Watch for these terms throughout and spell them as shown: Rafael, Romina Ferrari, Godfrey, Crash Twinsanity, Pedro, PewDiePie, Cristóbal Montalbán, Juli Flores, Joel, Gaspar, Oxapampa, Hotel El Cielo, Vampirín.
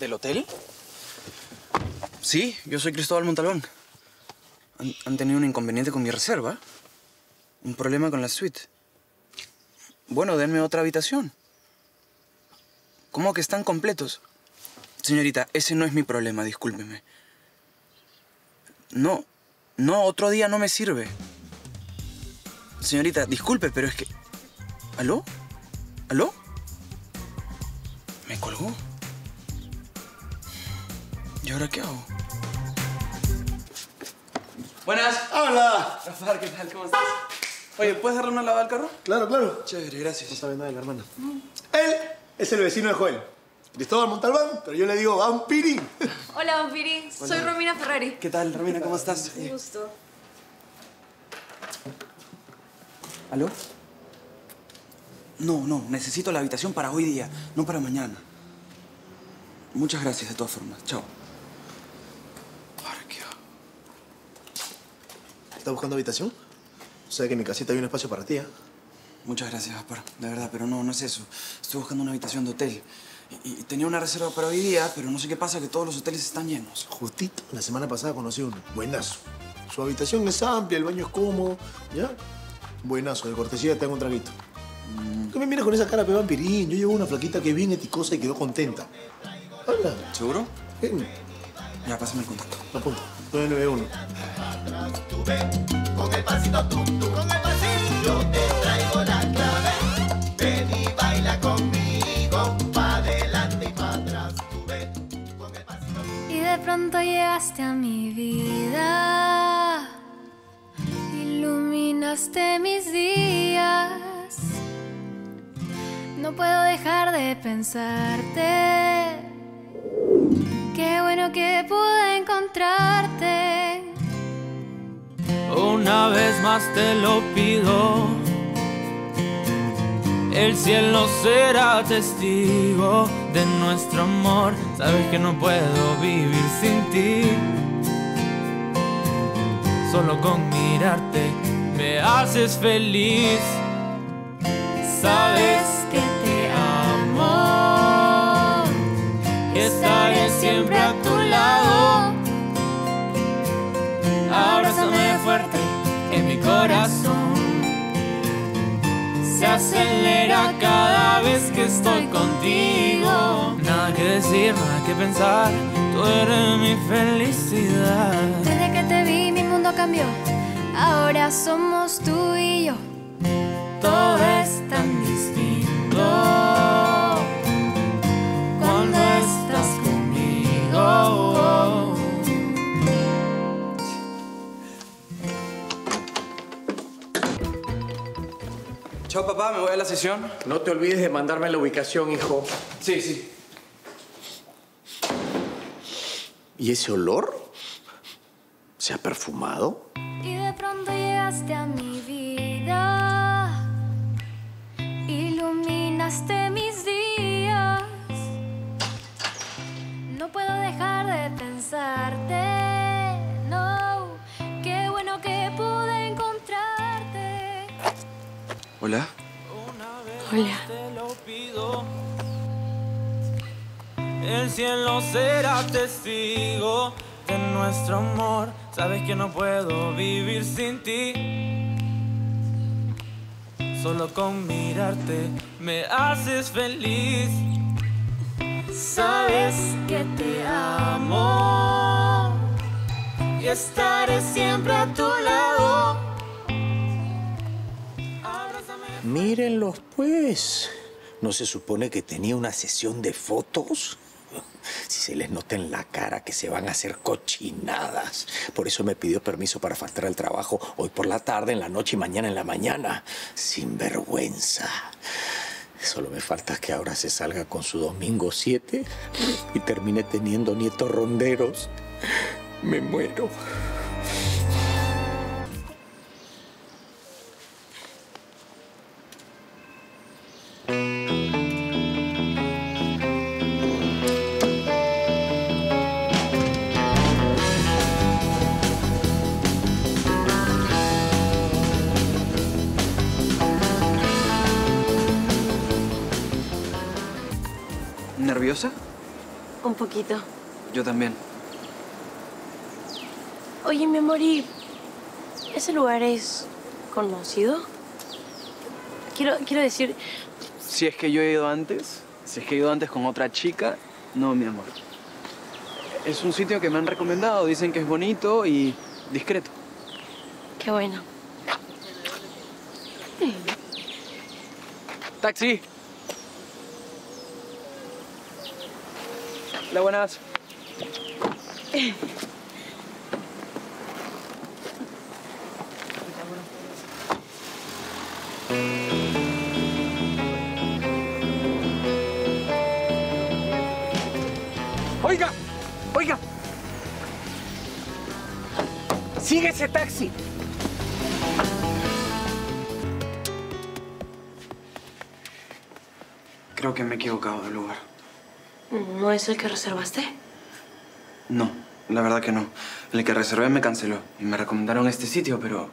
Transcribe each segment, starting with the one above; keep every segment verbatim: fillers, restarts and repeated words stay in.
¿Del hotel? Sí, yo soy Cristóbal Montalbán. Han, han tenido un inconveniente con mi reserva. Un problema con la suite. Bueno, denme otra habitación. ¿Cómo que están completos? Señorita, ese no es mi problema, discúlpeme. No, no, otro día no me sirve. Señorita, disculpe, pero es que... ¿Aló? ¿Aló? Me colgó. ¿Y ahora qué hago? Buenas. Hola. Rafael, ¿qué tal? ¿Cómo estás? Oye, ¿puedes darle una lavada al carro? Claro, claro. Chévere, gracias. No sabe nada de la hermana. Mm. Él es el vecino de Joel. Cristóbal Montalbán, pero yo le digo Vampirín. Hola, Vampirín. Soy Romina Ferrari. ¿Qué tal, Romina? ¿Cómo estás? Un gusto. ¿Aló? No, no. Necesito la habitación para hoy día, no para mañana. Muchas gracias, de todas formas. Chao. ¿Estás buscando habitación? O sea que en mi casita hay un espacio para ti, ¿eh? Muchas gracias, Gaspar. De verdad, pero no, no es eso. Estoy buscando una habitación de hotel. Y, y tenía una reserva para hoy día, pero no sé qué pasa, que todos los hoteles están llenos. Justito, la semana pasada conocí uno. Buenazo. Su habitación es amplia, el baño es cómodo, ¿ya? Buenazo, de cortesía te hago un traguito. Mm. ¿Qué me miras con esa cara, pe Vampirín? Yo llevo una flaquita que viene ticosa y quedó contenta. Hola. ¿Seguro? Sí. Ya, pásame el contacto. Apunta. nueve nueve uno. Tú ven, con el pasito tú, tú con el pasito. Yo te traigo la clave. Ven y baila conmigo. Pa' adelante y pa' atrás. Tú ven, con el pasito tú. Y de pronto llegaste a mi vida. Iluminaste mis días. No puedo dejar de pensarte. Qué bueno que pude encontrarte. Una vez más te lo pido. El cielo será testigo de nuestro amor. Sabes que no puedo vivir sin ti. Solo con mirarte me haces feliz. Sabes que te amo. Estaré siempre a tu lado. Abrázame fuerte, que mi corazón se acelera cada vez que estoy contigo. Nada que decir, nada que pensar, tú eres mi felicidad. Desde que te vi mi mundo cambió, ahora somos tú y yo. Todo es tan distinto cuando estás conmigo. Chao, papá. Me voy a la sesión. No te olvides de mandarme la ubicación, hijo. Sí, sí. ¿Y ese olor? ¿Se ha perfumado? Y de pronto llegaste a mi vida. Iluminaste mis días. No puedo dejar de pensarte. No, qué bueno que pude encontrarte. Hola. Hola. El cielo será testigo de nuestro amor. Sabes que no puedo vivir sin ti. Solo con mirarte me haces feliz. Sabes que te amo y estaré siempre a tu lado. Mírenlos, pues. ¿No se supone que tenía una sesión de fotos? Si se les nota en la cara que se van a hacer cochinadas. Por eso me pidió permiso para faltar al trabajo hoy por la tarde, en la noche y mañana en la mañana. Sin vergüenza. Solo me falta que ahora se salga con su domingo siete y termine teniendo nietos ronderos. Me muero. Un poquito. Yo también. Oye, mi amor, ¿y ese lugar es conocido? Quiero, quiero decir... Si es que yo he ido antes, si es que he ido antes con otra chica, no, mi amor. Es un sitio que me han recomendado. Dicen que es bonito y discreto. Qué bueno. ¡Taxi! Hola, buenas. Eh. Oiga, oiga. Sigue ese taxi. Creo que me he equivocado de lugar. ¿No es el que reservaste? No, la verdad que no. El que reservé me canceló. Me recomendaron este sitio, pero...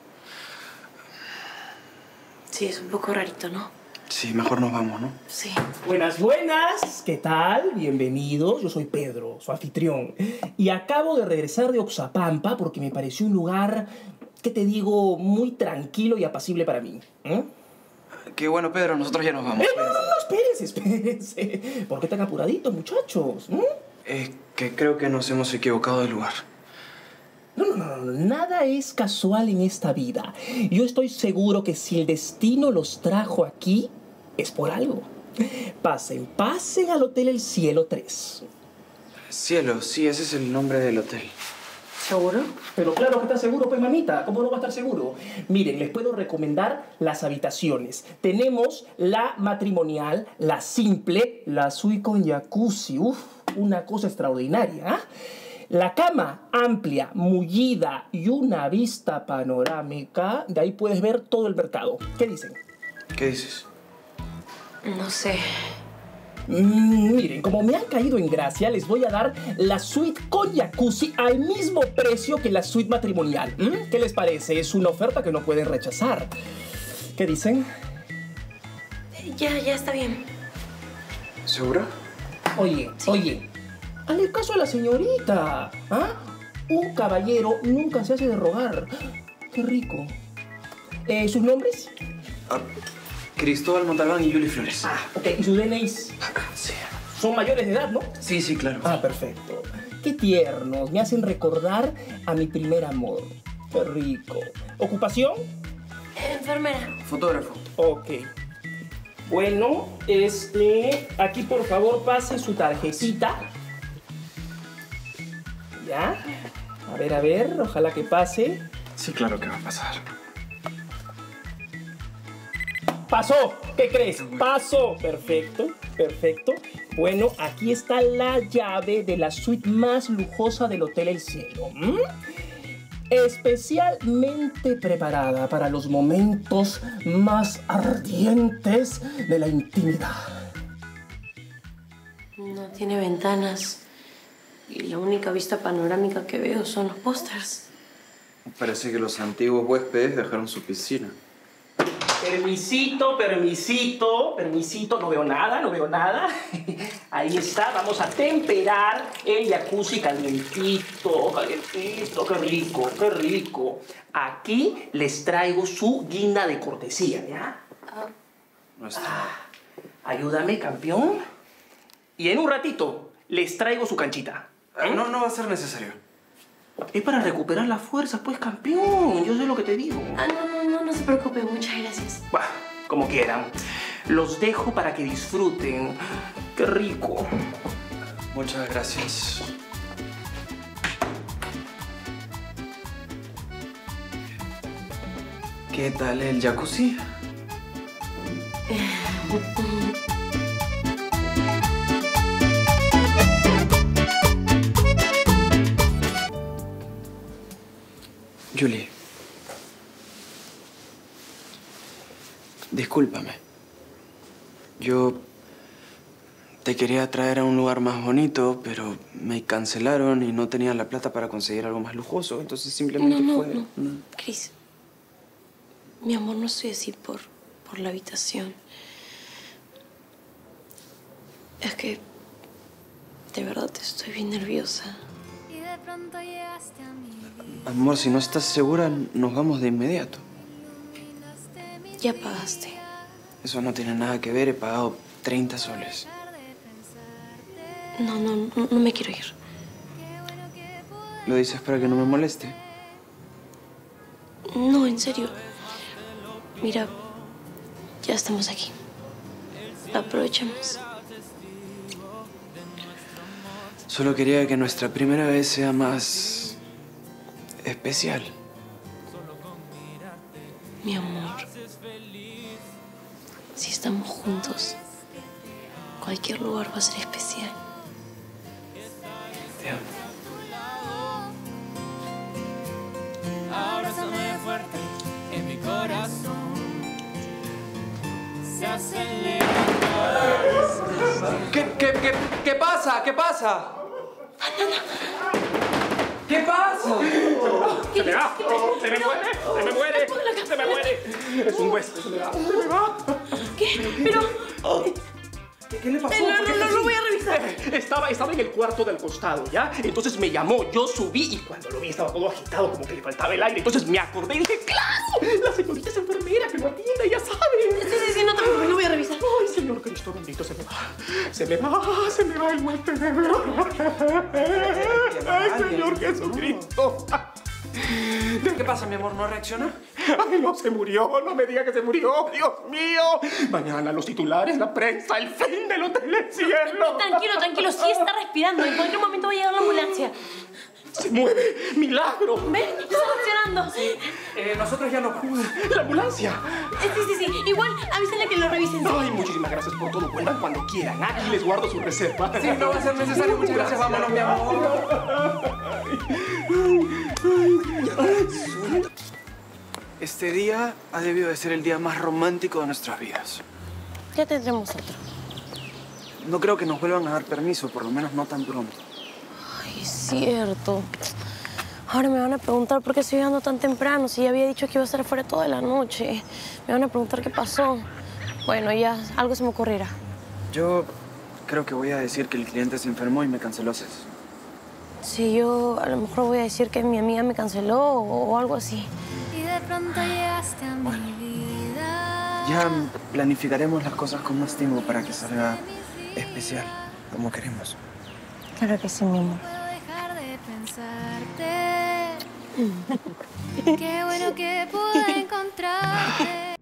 Sí, es un poco rarito, ¿no? Sí, mejor nos vamos, ¿no? Sí. Buenas, buenas. ¿Qué tal? Bienvenidos. Yo soy Pedro, su anfitrión. Y acabo de regresar de Oxapampa porque me pareció un lugar, ¿qué te digo? Muy tranquilo y apacible para mí. ¿Eh? Qué bueno, Pedro. Nosotros ya nos vamos. Eh, no, no, no, espérense, espérense. ¿Por qué tan apuraditos, muchachos? ¿Mm? Es que creo que nos hemos equivocado de lugar. No, no, no, no. Nada es casual en esta vida. Yo estoy seguro que si el destino los trajo aquí, es por algo. Pasen, pasen al Hotel El Cielo tres. Cielo, sí, ese es el nombre del hotel. ¿Seguro? Pero claro que está seguro, pues, mamita. ¿Cómo no va a estar seguro? Miren, les puedo recomendar las habitaciones. Tenemos la matrimonial, la simple, la suite con jacuzzi. Uf, una cosa extraordinaria, ¿eh? La cama amplia, mullida y una vista panorámica. De ahí puedes ver todo el mercado. ¿Qué dicen? ¿Qué dices? No sé... Mm, miren, como me han caído en gracia, les voy a dar la suite con jacuzzi al mismo precio que la suite matrimonial. ¿Mm? ¿Qué les parece? Es una oferta que no pueden rechazar. ¿Qué dicen? Ya, ya está bien. ¿Seguro? Oye, sí. Oye, hazle caso a la señorita. ¿Ah? Un caballero nunca se hace de rogar. Qué rico. Eh, ¿Sus nombres? Ah. Cristóbal Montalbán y Juli Flores. Ah, ok. ¿Y sus D N Is? Sí. ¿Son mayores de edad, no? Sí, sí, claro. Ah, perfecto. Qué tiernos. Me hacen recordar a mi primer amor. Qué rico. ¿Ocupación? Enfermera. Fotógrafo. Ok. Bueno, este... Aquí, por favor, pase su tarjetita. ¿Ya? A ver, a ver. Ojalá que pase. Sí, claro que va a pasar. Pasó. ¿Qué crees? Pasó. Perfecto, perfecto. Bueno, aquí está la llave de la suite más lujosa del Hotel El Cielo. ¿Mm? Especialmente preparada para los momentos más ardientes de la intimidad. No tiene ventanas. Y la única vista panorámica que veo son los pósters. Parece que los antiguos huéspedes dejaron su piscina. Permisito, permisito, permisito, no veo nada, no veo nada. Ahí está, vamos a temperar el jacuzzi calientito, calientito, qué rico, qué rico. Aquí les traigo su guinda de cortesía, ¿ya? No está. Ah, ayúdame, campeón. Y en un ratito les traigo su canchita. ¿Eh? No, no va a ser necesario. Es para recuperar las fuerzas, pues, campeón. Yo sé lo que te digo. Ah, no, no, no, no se preocupe. Muchas gracias. Bah, como quieran. Los dejo para que disfruten. Qué rico. Muchas gracias. ¿Qué tal el jacuzzi? Julie, discúlpame. Yo te quería traer a un lugar más bonito, pero me cancelaron y no tenía la plata para conseguir algo más lujoso. Entonces simplemente no, no, fue... No, no, Cris. Mi amor, no estoy así por, por la habitación. Es que de verdad estoy bien nerviosa. Y de pronto llegaste a mi vida. Amor, si no estás segura, nos vamos de inmediato. Ya pagaste. Eso no tiene nada que ver, he pagado treinta soles. No, no, no, no me quiero ir. ¿Lo dices para que no me moleste? No, en serio. Mira, ya estamos aquí. Aprovechemos. Solo quería que nuestra primera vez sea más... especial. Mi amor, si estamos juntos, cualquier lugar va a ser especial. Te amo. Abrázame fuerte en mi corazón. Se acelera. ¿Qué, qué, qué, qué pasa? ¿Qué pasa? ¿Qué pasa? ¡Se me va! ¡Se me muere! ¡Se me muere! ¡Se me muere! ¡Es un hueso! ¡Se me va! ¿Qué? Pero... ¿Qué le pasó? No, no, no, lo voy a revisar. Estaba, estaba en el cuarto del costado, ¿ya? Entonces me llamó, yo subí y cuando lo vi estaba todo agitado, como que le faltaba el aire. Entonces me acordé y dije, ¡claro! La señorita es enfermera, que lo atiende, ya sabe. Sí, sí, sí, no te preocupes, lo voy a revisar. Ay, señor Cristo bendito, se me va, se me va, se me va el buen cerebro. Ay, señor Jesucristo. ¿Qué pasa, mi amor? ¿No reacciona? ¡Ay, no, se murió! ¡No me diga que se murió! ¡Dios mío! Mañana los titulares, la prensa, el fin del Hotel El Cielo. No, tranquilo, tranquilo. Sí está respirando. En cualquier momento va a llegar la ambulancia. ¡Se mueve! ¡Milagro! ¿Ven? Está funcionando. Sí. Eh, nosotros ya no vamos. ¡La ambulancia! Sí, sí, sí. Igual, avísenle que lo revisen. Ay, muchísimas gracias por todo. Vuelvan cuando quieran. Aquí les guardo su reserva. Sí, no va a ser necesario. Muchas gracias. Vámonos, mi amor. Este día ha debido de ser el día más romántico de nuestras vidas. Ya tendremos otro. No creo que nos vuelvan a dar permiso, por lo menos no tan pronto. Ay, es cierto. Ahora me van a preguntar por qué estoy llegando tan temprano, si ya había dicho que iba a estar fuera toda la noche. Me van a preguntar qué pasó. Bueno, ya algo se me ocurrirá. Yo creo que voy a decir que el cliente se enfermó y me canceló sesiones. Sí, yo a lo mejor voy a decir que mi amiga me canceló o, o algo así. De pronto llegaste a mi vida. Ya planificaremos las cosas con más tiempo para que salga especial, como queremos. Claro que sí, mi amor. No puedo dejar de pensarte. Qué bueno que pude encontrarte.